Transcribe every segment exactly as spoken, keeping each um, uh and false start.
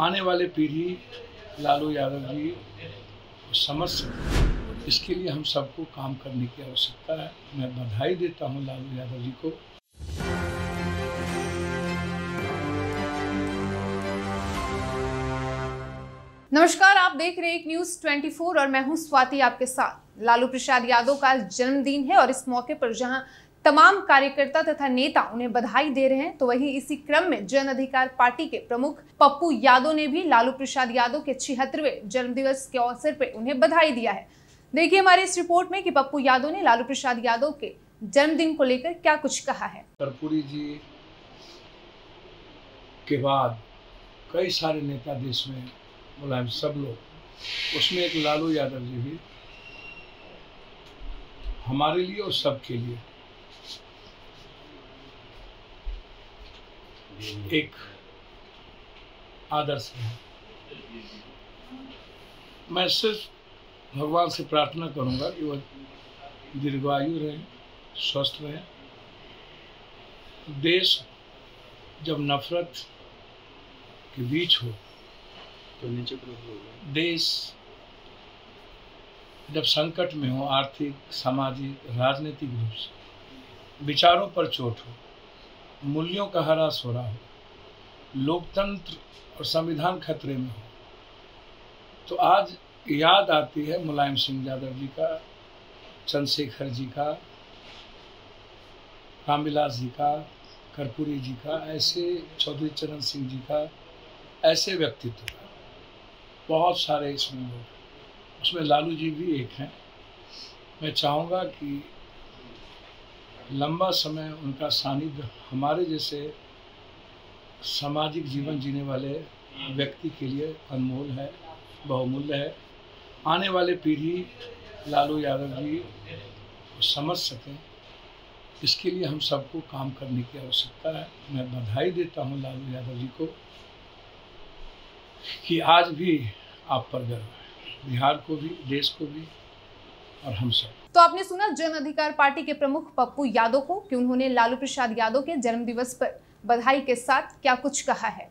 आने वाले पीढ़ी लालू यादव जी समझ सके, इसके लिए हम सबको काम करने की आवश्यकता है। मैं बधाई देता हूँ लालू यादव जी को। नमस्कार, आप देख रहे हैं न्यूज़ चौबीस और मैं हूं स्वाति आपके साथ। लालू प्रसाद यादव का जन्मदिन है और इस मौके पर जहां तमाम कार्यकर्ता तथा नेता उन्हें बधाई दे रहे हैं, तो वहीं इसी क्रम में जन अधिकार पार्टी के प्रमुख पप्पू यादव ने भी लालू प्रसाद यादव के छिहत्तरवें जन्मदिवस के अवसर पर उन्हें बधाई दिया है। देखिए हमारी इस रिपोर्ट में कि पप्पू यादव ने लालू प्रसाद यादव के जन्मदिन को लेकर क्या कुछ कहा है। कर्पूरी जी के बाद कई सारे नेता देश में, मुलायम सब लोग, उसमें एक लालू यादव जी भी हमारे लिए और सबके लिए एक आदर्श है। मैं सिर्फ भगवान से प्रार्थना करूंगा कि वह दीर्घायु रहे, स्वस्थ रहे। देश जब नफरत के बीच हो, देश जब संकट में हो, आर्थिक, सामाजिक, राजनीतिक रूप से विचारों पर चोट हो, मूल्यों का ह्रास हो रहा हो, लोकतंत्र और संविधान खतरे में हो, तो आज याद आती है मुलायम सिंह यादव जी का, चंद्रशेखर जी का, रामविलास जी का, कर्पूरी जी का, ऐसे चौधरी चरण सिंह जी का, ऐसे व्यक्तित्व का। बहुत सारे इसमें लोग, उसमें लालू जी भी एक हैं। मैं चाहूँगा कि लंबा समय उनका सानिध्य हमारे जैसे सामाजिक जीवन जीने वाले व्यक्ति के लिए अनमोल है, बहुमूल्य है। आने वाले पीढ़ी लालू यादव जी समझ सकें, इसके लिए हम सबको काम करने की आवश्यकता है। मैं बधाई देता हूँ लालू यादव जी को कि आज भी आप पर गर्व है, बिहार को भी, देश को भी और हम सब। तो आपने सुना जन अधिकार पार्टी के प्रमुख पप्पू यादव को कि उन्होंने लालू प्रसाद यादव के जन्मदिवस पर बधाई के साथ क्या कुछ कहा है।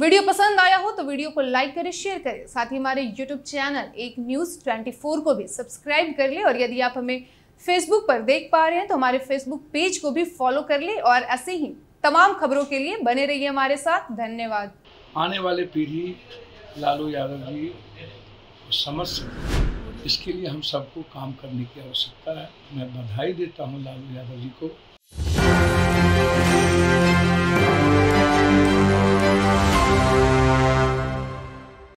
वीडियो पसंद आया हो तो वीडियो को लाइक करें, शेयर करें, साथ ही हमारे यूट्यूब चैनल एक न्यूज़ चौबीस को भी सब्सक्राइब कर लें। और यदि आप हमें फेसबुक पर देख पा रहे हैं तो हमारे फेसबुक पेज को भी फॉलो कर लें। और ऐसे ही तमाम खबरों के लिए बने रहिए हमारे साथ। धन्यवाद। आने वाले पीढ़ी लालू यादव जी समझ सके, इसके लिए हम सबको काम करने की आवश्यकता है। मैं बधाई देता हूँ लालू यादव जी को।